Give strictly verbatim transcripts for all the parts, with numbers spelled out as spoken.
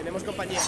Tenemos compañía.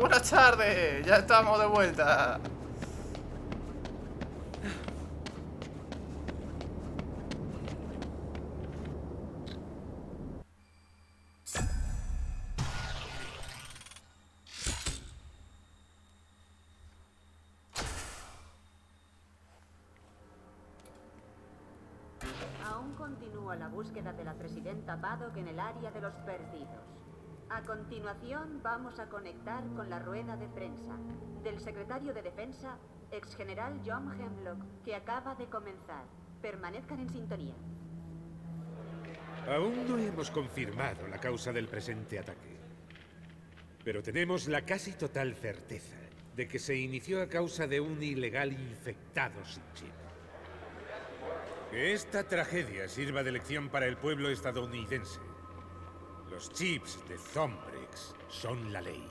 Buenas tardes, ya estamos de vuelta. Aún continúa la búsqueda de la presidenta Paddock en el área de los perdidos. A continuación, vamos a conectar con la rueda de prensa del secretario de Defensa, exgeneral John Hemlock, que acaba de comenzar. Permanezcan en sintonía. Aún no hemos confirmado la causa del presente ataque, pero tenemos la casi total certeza de que se inició a causa de un ilegal infectado sin chip. Que esta tragedia sirva de lección para el pueblo estadounidense. Los chips de Zombrex son la ley.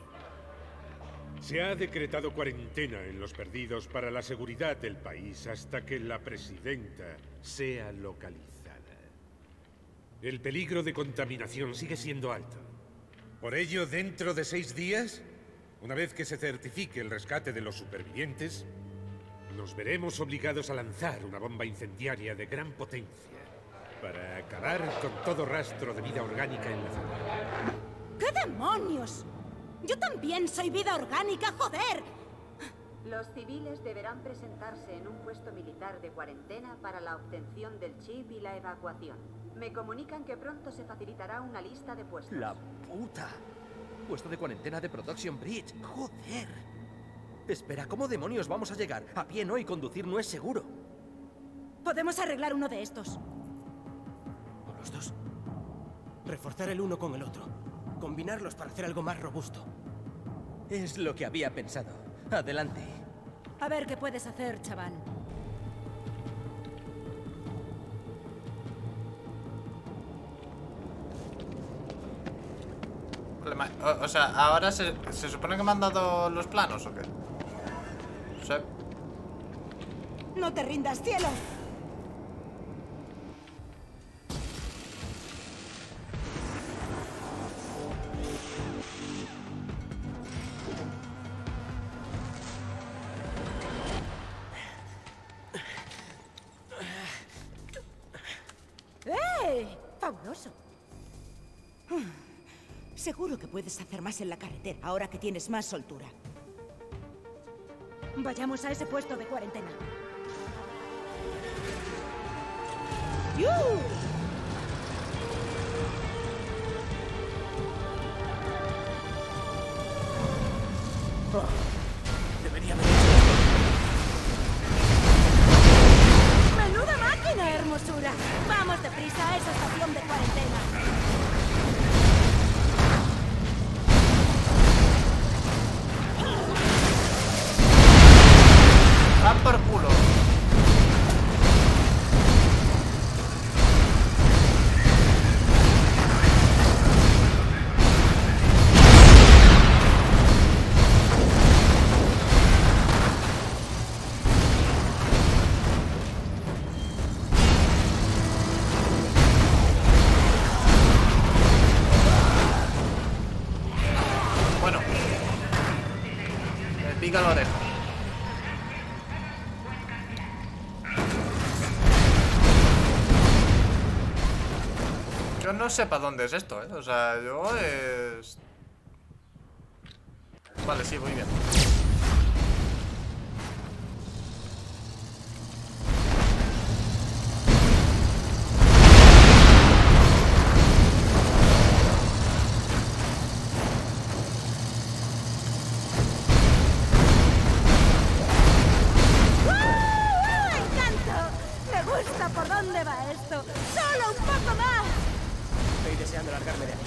Se ha decretado cuarentena en los perdidos para la seguridad del país hasta que la presidenta sea localizada. El peligro de contaminación sigue siendo alto. Por ello, dentro de seis días, una vez que se certifique el rescate de los supervivientes, nos veremos obligados a lanzar una bomba incendiaria de gran potencia para acabar con todo rastro de vida orgánica en la zona. ¡Qué demonios! ¡Yo también soy vida orgánica, joder! Los civiles deberán presentarse en un puesto militar de cuarentena para la obtención del chip y la evacuación. Me comunican que pronto se facilitará una lista de puestos. ¡La puta! Puesto de cuarentena de Production Bridge. ¡Joder! Espera, ¿cómo demonios vamos a llegar? A pie no, y conducir no es seguro. Podemos arreglar uno de estos. Los dos. Reforzar el uno con el otro. Combinarlos para hacer algo más robusto. Es lo que había pensado. Adelante. A ver qué puedes hacer, chaval. O, o sea, ahora se, se supone que me han dado los planos, ¿o qué? O sea... No te rindas, cielo. Seguro que puedes hacer más en la carretera, ahora que tienes más soltura. Vayamos a ese puesto de cuarentena. ¡Yuh! No sé para dónde es esto, ¿eh? O sea, yo es... Vale, sí, muy bien. le va a esto? ¡Solo un poco más! Estoy deseando largarme de aquí.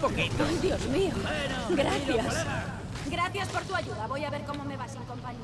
Poquito. ¡Ay, Dios mío! Bueno, gracias. Gracias por tu ayuda. Voy a ver cómo me vas sin compañía.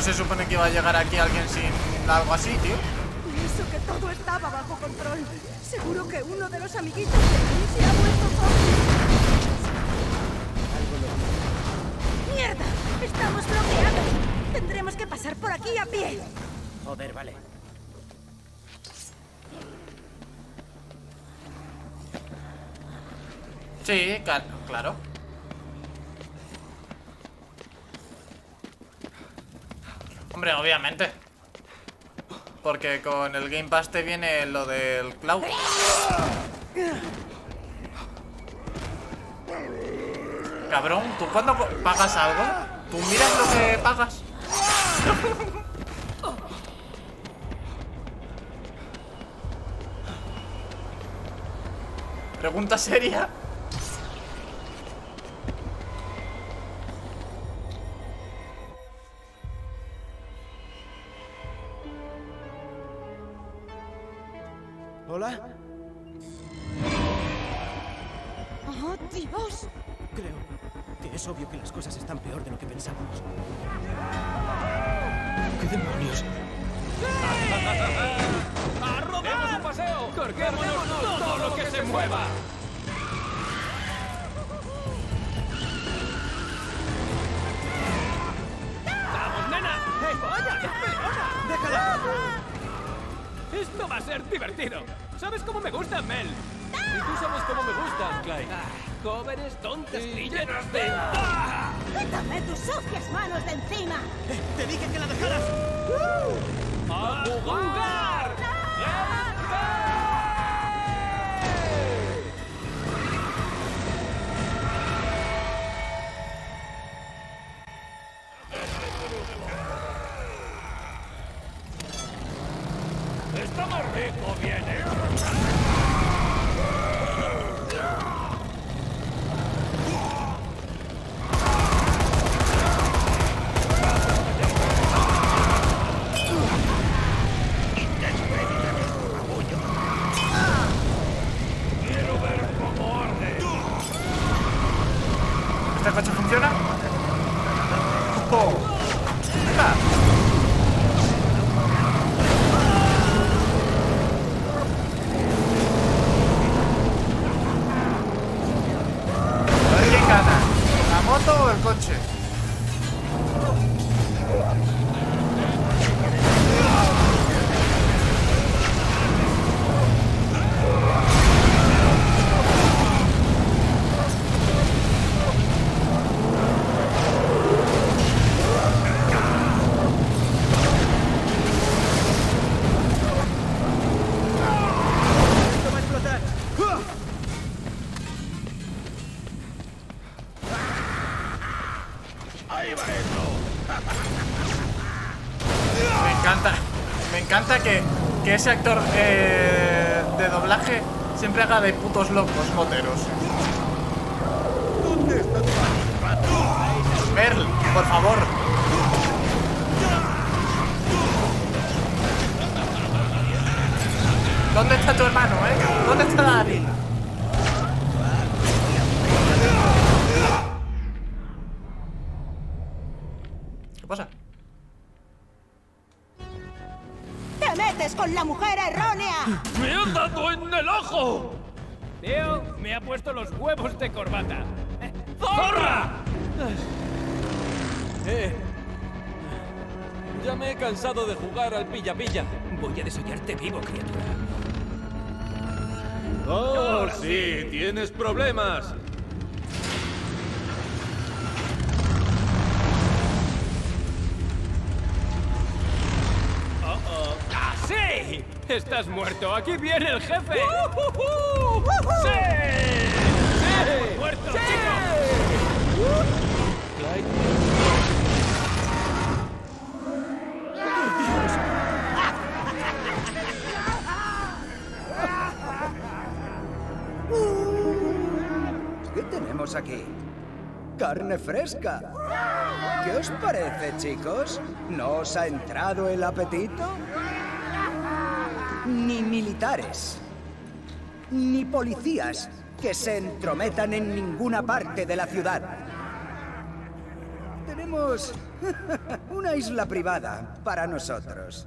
Se supone que iba a llegar aquí alguien sin algo así, tío. Y eso que todo estaba bajo control. Seguro que uno de los amiguitos de mí se ha vuelto zombie. ¡Mierda! ¡Estamos bloqueados! Tendremos que pasar por aquí a pie. Joder, vale. Sí, claro. Hombre, obviamente. Porque con el Game Pass te viene lo del Cloud. Cabrón, ¿tú cuando pagas algo? ¿Tú miras lo que pagas? Pregunta seria. ¿Hola? ¡Oh, Dios! Creo que es obvio que las cosas están peor de lo que pensábamos. ¡Qué demonios! ¡Sí! ¡A robar un paseo! ¡Corquémonos todo, todo lo que, que se, se mueva! ¡Vamos, nena! ¡Eh, vaya, qué peleona! ¡Déjala! ¡Esto va a ser divertido! ¿Sabes cómo me gustan, Mel? Y tú sabes cómo me gustan, Clyde. Ah, jóvenes, tontas y llenas de... ¡Ah! ¡Quítame tus sucias manos de encima! Eh, ¡Te dije que la dejaras! Uh, ¡A jugar! ¡Estamos rico, viene! Quiero ver cómo arde. ¿Este coche funciona? ¡Oh! Que, que ese actor eh, de doblaje siempre haga de putos locos moteros. ¿Dónde está tu Merl, por favor? ¿Dónde está tu hermano, eh? ¿Dónde está David? ¿Qué pasa? ¡Con la mujer errónea! ¡Me han dado en el ojo! Tío, me ha puesto los huevos de corbata. ¡Zorra! Eh, Ya me he cansado de jugar al pilla-pilla. Voy a desollarte vivo, criatura. ¡Oh, sí! ¡Tienes problemas! Oh, oh. ¡Ah, sí! ¡Estás muerto! ¡Aquí viene el jefe! Uh-huh-huh. Uh-huh. ¡Sí! ¡Sí! ¡Sí! ¡Muerto, sí, chico! Uh-huh. ¿Qué tenemos aquí? ¡Carne fresca! ¿Qué os parece, chicos? ¿No os ha entrado el apetito? Ni militares, ni policías que se entrometan en ninguna parte de la ciudad. Tenemos una isla privada para nosotros.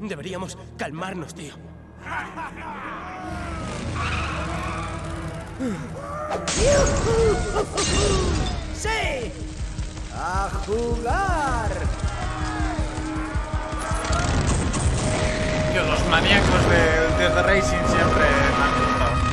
Deberíamos calmarnos, tío. ¡Sí! ¡A jugar! Yo, los maníacos de Dead Rising siempre me han gustado.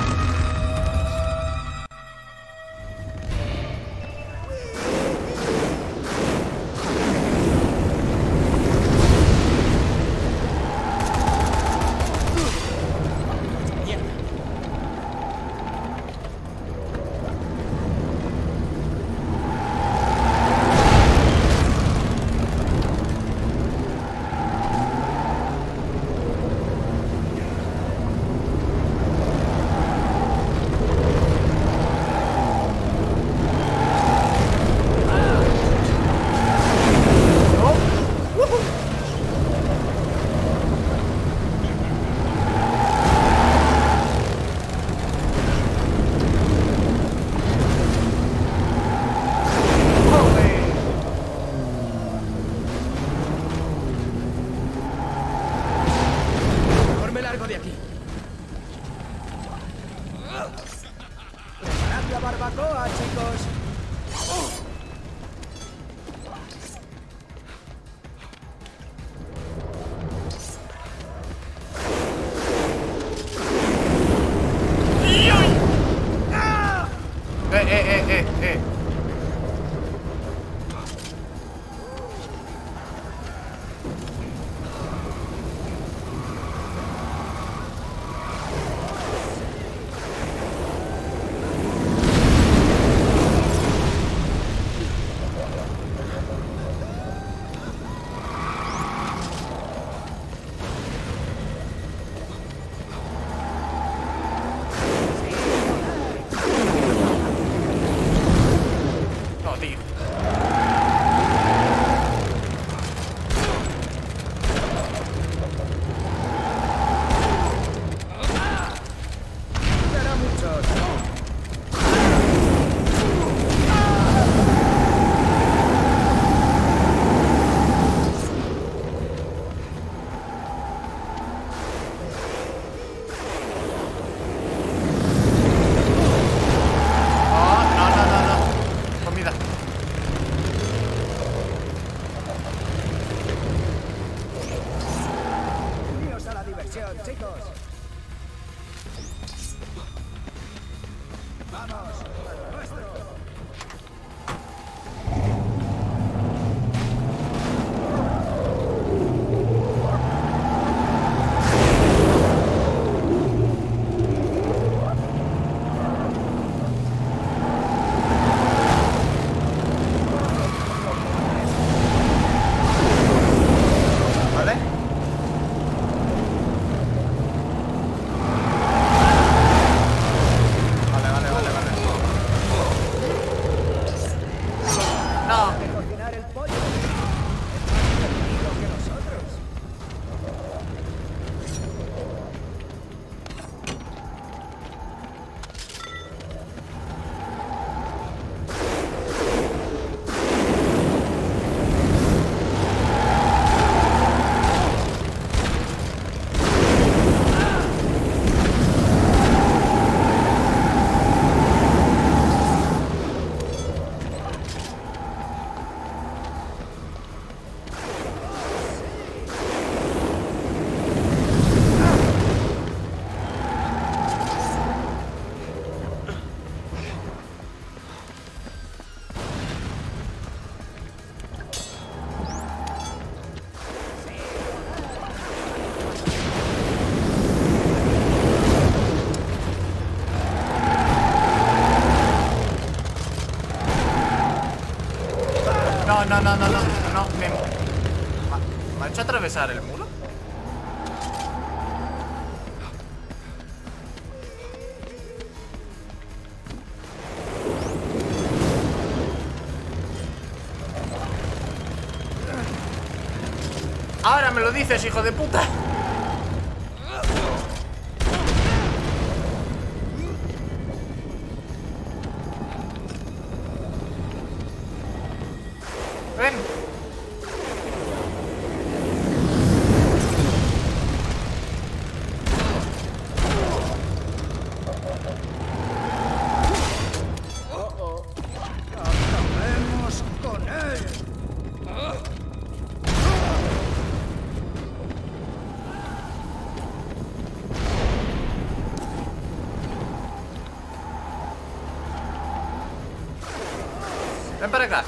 no, me... ¿Me ha hecho atravesar el muro? Ahora me lo dices, hijo de puta. Ven. Acabemos con él. Ven para acá.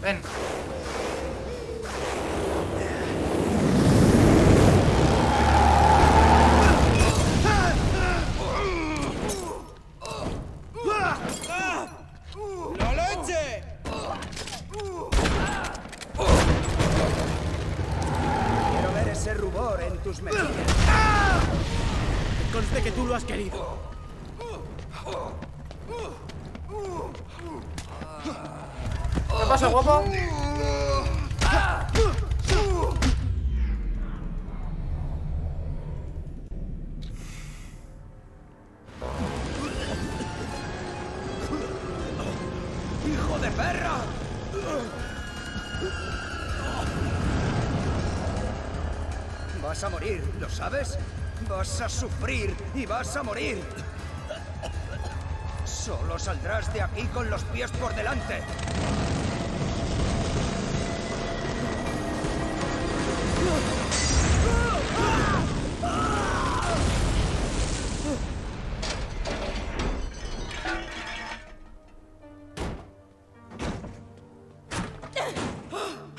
Venga, ven. ¡La leche! Quiero ver ese rubor en tus mejillas. Conste que tú lo has querido. ¿Qué pasa, guapo? ¡Hijo de perra! Vas a morir, ¿lo sabes? Vas a sufrir y vas a morir. Solo saldrás de aquí con los pies por delante.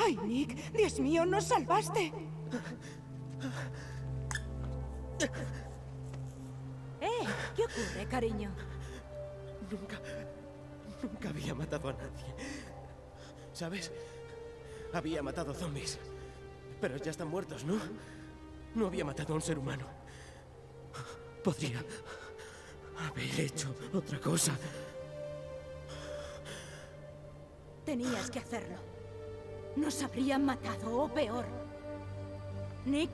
¡Ay, Nick! ¡Dios mío, nos salvaste! ¡Eh! ¿Qué ocurre, cariño? Nunca... Nunca había matado a nadie. ¿Sabes? Había matado zombies. Pero ya están muertos, ¿no? No había matado a un ser humano. Podría haber hecho otra cosa. Tenías que hacerlo. Nos habrían matado, o peor. Nick,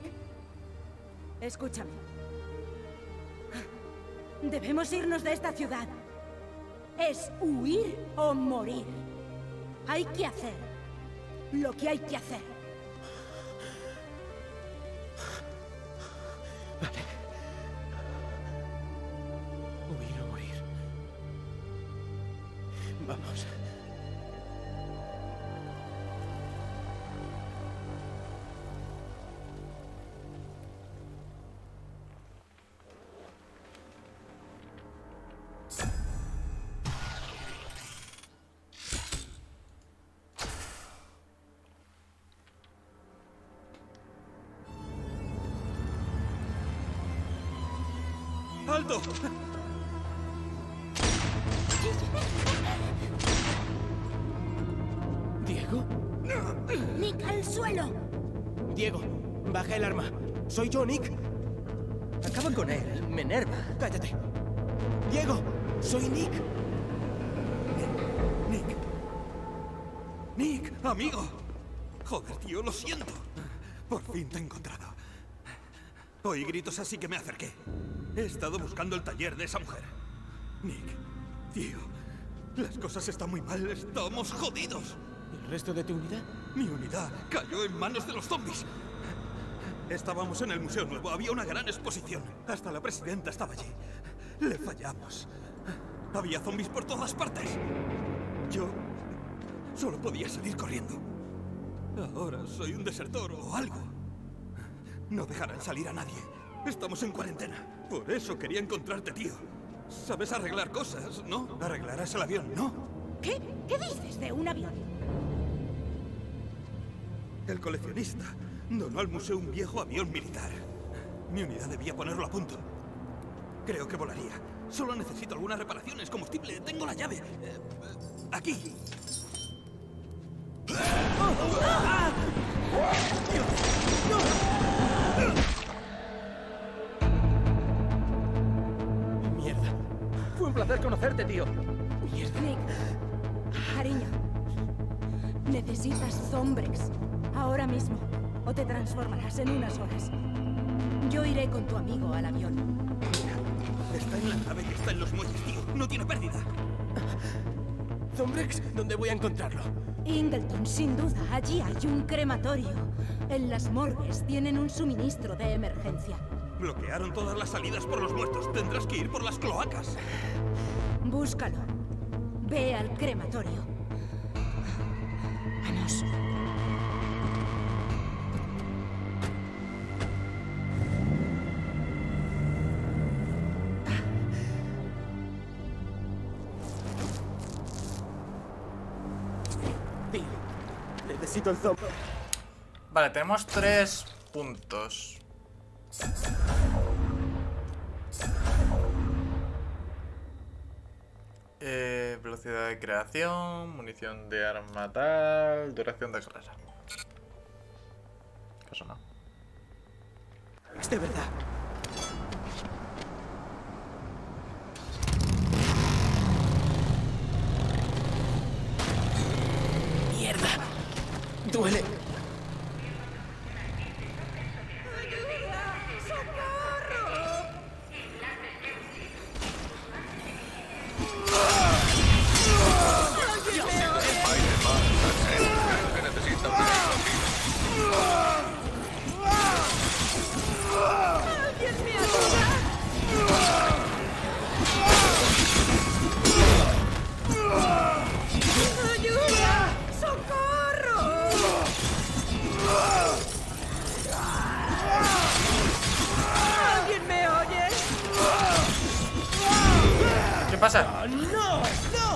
escúchame. Debemos irnos de esta ciudad. Es huir o morir. Hay que hacer lo que hay que hacer. Vale. Huir o morir. Vamos. ¡Alto! ¿Diego? ¡Nick, al suelo! Diego, baja el arma. Soy yo, Nick. Acaba con él. Me enerva. Cállate. Diego, soy Nick. Nick. Nick, amigo. Joder, tío, lo siento. Por fin te he encontrado. Oí gritos así que me acerqué. He estado buscando el taller de esa mujer. Nick, tío, las cosas están muy mal, estamos jodidos. ¿El resto de tu unidad? Mi unidad cayó en manos de los zombies. Estábamos en el Museo Nuevo. Había una gran exposición. Hasta la presidenta estaba allí. Le fallamos. Había zombies por todas partes. Yo solo podía salir corriendo. Ahora soy un desertor o algo. No dejarán salir a nadie. Estamos en cuarentena. Por eso quería encontrarte, tío. Sabes arreglar cosas, ¿no? Arreglarás el avión, ¿no? ¿Qué? ¿Qué dices de un avión? El coleccionista donó al museo un viejo avión militar. Mi unidad debía ponerlo a punto. Creo que volaría. Solo necesito algunas reparaciones, combustible. Tengo la llave. Eh, aquí. ¡Ah! Mierda. Fue un placer conocerte, tío. Mierda. Nick, cariño, necesitas Zombrex ahora mismo o te transformarás en unas horas. Yo iré con tu amigo al avión. Mira, está en la nave que está en los muelles, tío. No tiene pérdida. Zombrex, ¿dónde voy a encontrarlo? Ingleton, sin duda. Allí hay un crematorio. En las morgues tienen un suministro de emergencia. Bloquearon todas las salidas por los muertos. Tendrás que ir por las cloacas. Búscalo. Ve al crematorio. Vamos. Necesito el zombie. Vale, tenemos tres puntos. Eh, velocidad de creación, munición de arma tal, duración de carrera. Eso no. Es de verdad. Mierda. Duele. ¿Qué pasa? ¡No, no! ¡No!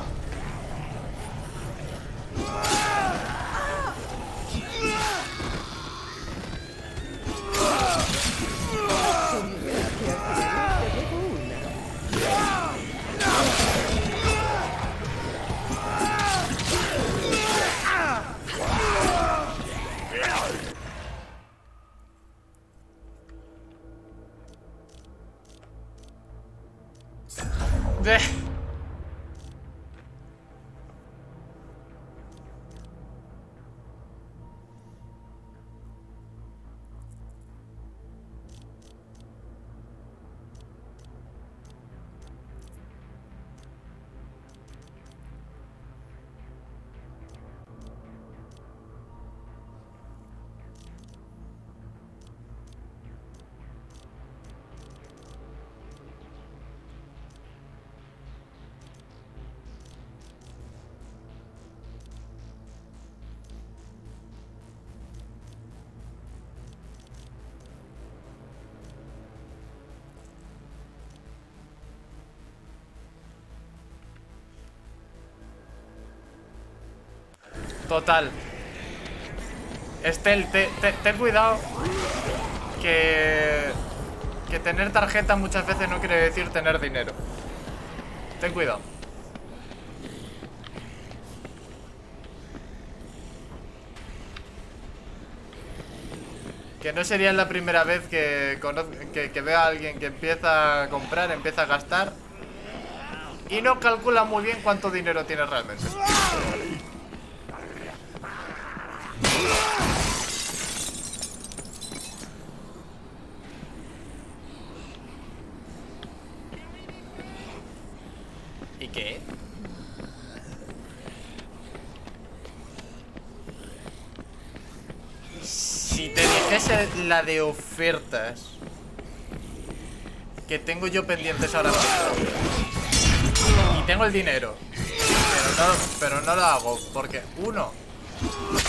Total. Estel, te, te, ten cuidado. Que... Que tener tarjeta muchas veces no quiere decir tener dinero. Ten cuidado. Que no sería la primera vez que, conozco, que, que vea a alguien que empieza a comprar, empieza a gastar y no calcula muy bien cuánto dinero tiene realmente. esa es la de ofertas que tengo yo pendientes ahora mismo. Y tengo el dinero, pero no, pero no lo hago porque, uno,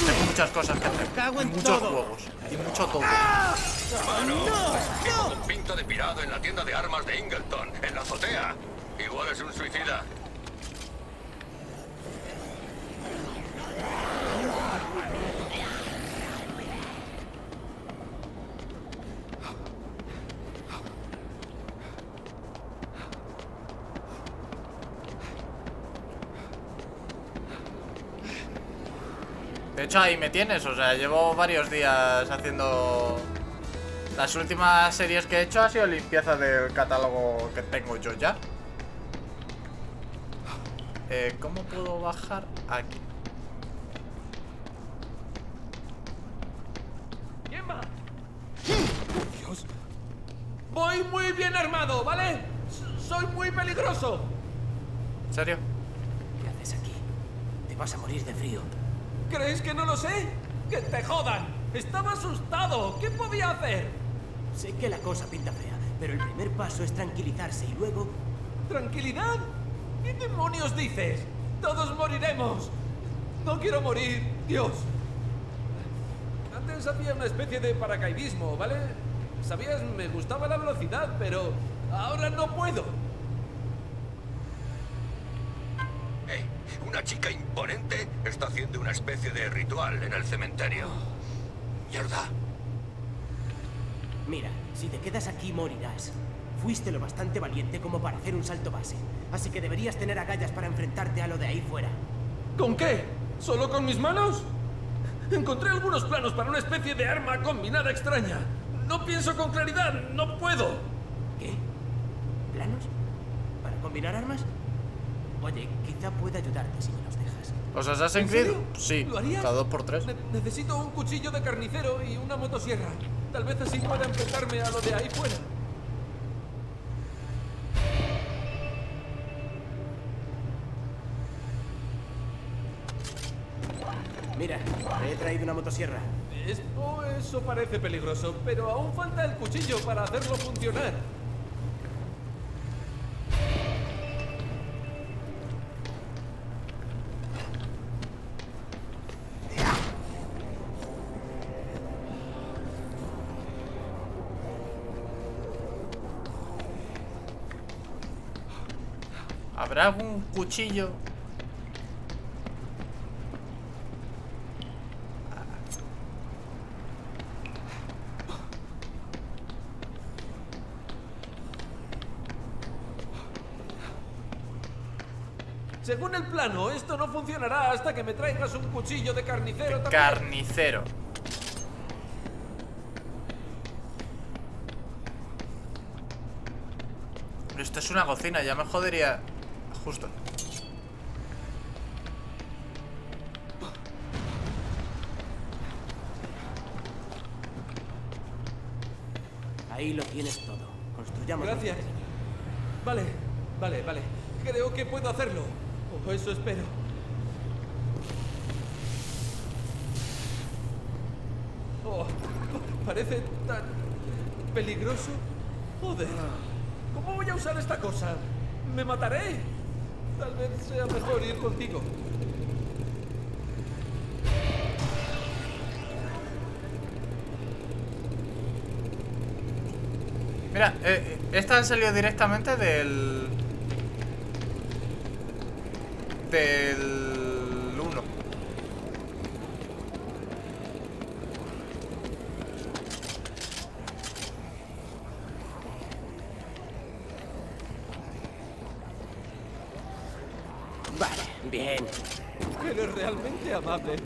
tengo muchas cosas que hacer, cago en muchos todo. Juegos y mucho todo. Hermano, no, no. Un pinto de pirado en la tienda de armas de Ingleton, en la azotea. Igual es un suicida. De hecho, ahí me tienes, o sea, llevo varios días haciendo... Las últimas series que he hecho ha sido limpieza del catálogo que tengo yo ya. Eh, ¿cómo puedo bajar? Aquí. ¿Quién va? Dios. Voy muy bien armado, ¿vale? Soy muy peligroso. ¿En serio? ¿Qué haces aquí? Te vas a morir de frío. ¿Crees que no lo sé? ¡Que te jodan! Estaba asustado. ¿Qué podía hacer? Sé que la cosa pinta fea, pero el primer paso es tranquilizarse y luego... ¿Tranquilidad? ¿Qué demonios dices? ¡Todos moriremos! No quiero morir, Dios. Antes hacía una especie de paracaidismo, ¿vale? Sabías, me gustaba la velocidad, pero ahora no puedo. Una chica imponente está haciendo una especie de ritual en el cementerio. Mierda. Mira, si te quedas aquí morirás. Fuiste lo bastante valiente como para hacer un salto base. Así que deberías tener agallas para enfrentarte a lo de ahí fuera. ¿Con qué? ¿Solo con mis manos? Encontré algunos planos para una especie de arma combinada extraña. No pienso con claridad, no puedo. ¿Qué? ¿Planos? ¿Para combinar armas? Oye, quizá pueda ayudarte si me los dejas. ¿Os has incluido? Sí, cada dos por tres. Ne necesito un cuchillo de carnicero y una motosierra. Tal vez así pueda enfrentarme a lo de ahí fuera. Mira, he traído una motosierra. Esto, eso parece peligroso, pero aún falta el cuchillo para hacerlo funcionar. ¿Habrá un cuchillo? Según el plano, esto no funcionará hasta que me traigas un cuchillo de carnicero de también. Carnicero. Pero esto es una cocina, ya me jodería. Justo. Ahí lo tienes todo. Construyamos. Gracias. Vale, vale, vale. Creo que puedo hacerlo. O eso espero. Oh, parece tan peligroso. Joder. ¿Cómo voy a usar esta cosa? Me mataré. Tal vez sea mejor ir contigo. Mira, eh, esta han salido directamente del... Del... uno. Bien. Eres realmente amable.